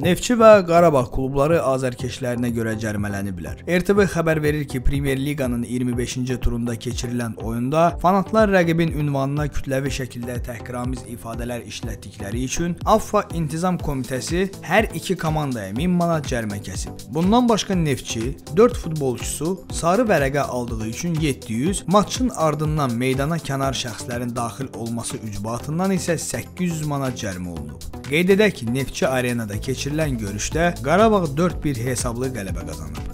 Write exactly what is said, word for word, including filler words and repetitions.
Neftçi və Qarabağ klubları azərkeşlərinə görə cərimələni bilər. R T V xəbər verir ki, Premier Liqanın iyirmi beşinci turunda keçirilən oyunda fanatlar rəqibin ünvanına kütləvi şəkildə təhqiramiz ifadələr işlətdikləri üçün AFFA İntizam Komitəsi hər iki komandaya min manat cərimə kəsib. Bundan başqa Neftçi dörd futbolçusu sarı vərəqə aldığı üçün yeddi yüz, maçın ardından meydana kənar şəxslərin daxil olması ucbatından isə səkkiz yüz manat cərimə olunub. Qeyd edək ki, Neftçi arenada keçirilən görüşdə Qarabağ dörd bir hesablı qələbə qazanıb.